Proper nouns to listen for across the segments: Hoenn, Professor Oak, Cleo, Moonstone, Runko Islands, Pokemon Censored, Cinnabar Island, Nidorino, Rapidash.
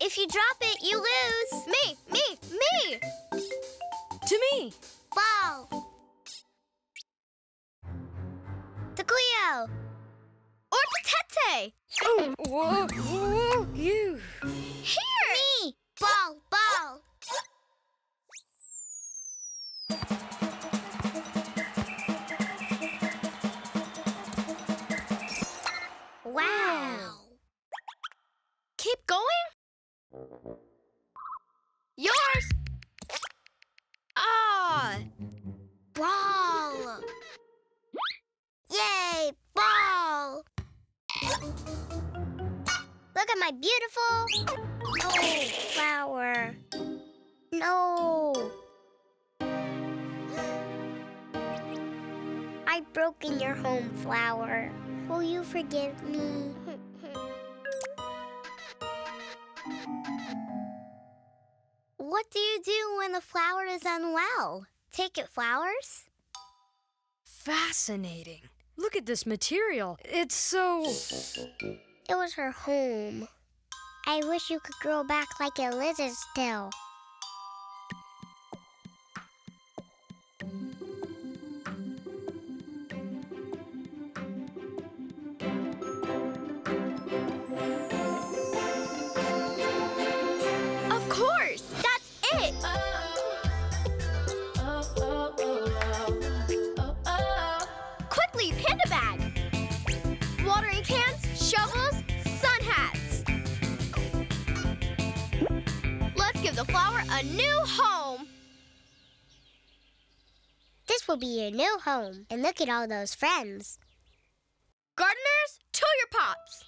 If you drop it, you lose. Me! To me! Ball. To Cleo. Or to Tete. Oh, whoa, you. Here! Me! Ball. Wow! Keep going? Yours! Ah! Ball! Yay! Ball! Look at my beautiful... Oh, flower. No! I've broken your home, flower. Will you forgive me? What do you do when the flower is unwell? Take it flowers? Fascinating. Look at this material. It's so... It was her home. I wish you could grow back like a lizard's tail. A new home! This will be your new home. And look at all those friends. Gardeners, to your pots.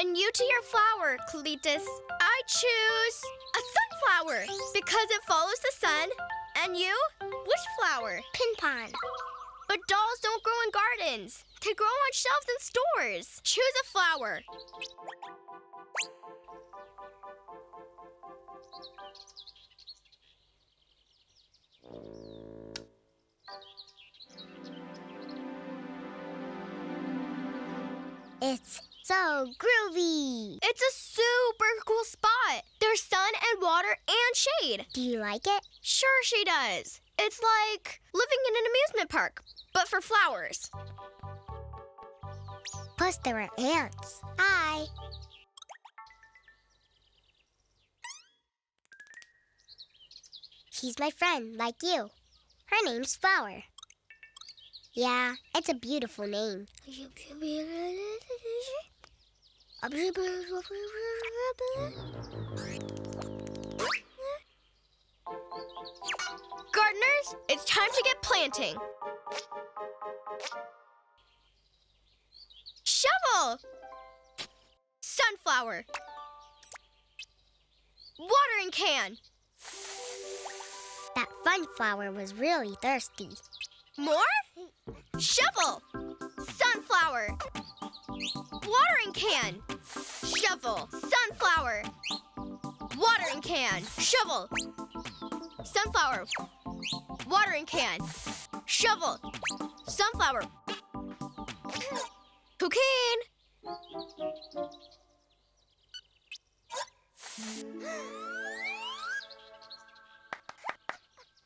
And you to your flower, Cletus. I choose a sunflower because it follows the sun. And you, which flower? Pin-pon. But dolls don't grow in gardens. They grow on shelves in stores. Choose a flower. It's so groovy. It's a super cool spot. There's sun and water and shade. Do you like it? Sure she does. It's like living in an amusement park, but for flowers. Plus there are ants. Hi. She's my friend, like you. Her name's Flower. Yeah, it's a beautiful name. Gardeners, it's time to get planting. Shovel! Sunflower. Watering can. That sunflower was really thirsty. More? Shovel! Sunflower! Watering can! Shovel! Sunflower! Watering can! Shovel! Sunflower! Watering can! Shovel! Sunflower! Cocaine!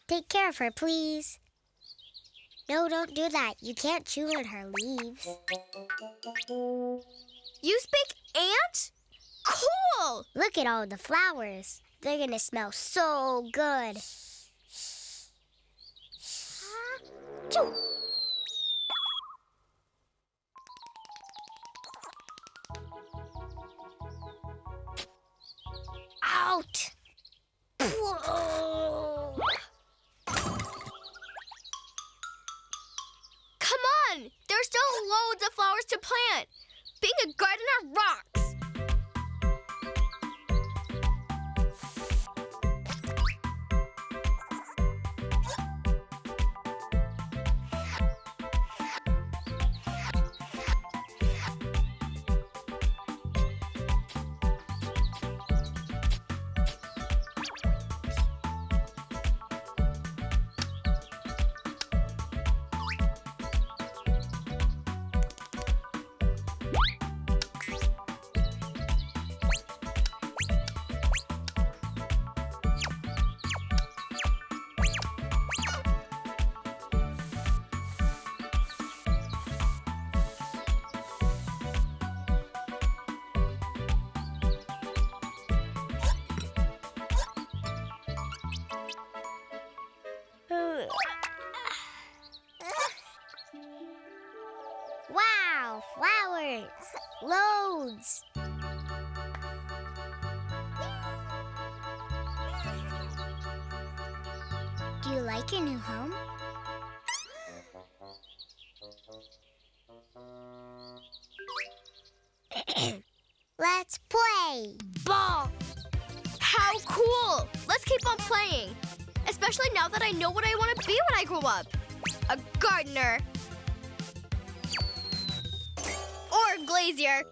Take care of her, please. No, don't do that. You can't chew on her leaves. You speak ant? Cool! Look at all the flowers. They're gonna smell so good. Choo! Out! Whoa! There's still loads of flowers to plant. Being a gardener rocks. Wow, flowers! Loads! Do you like your new home? Let's play! Ball! How cool! Let's keep on playing! Especially now that I know what I want to be when I grow up. A gardener. Or a glazier.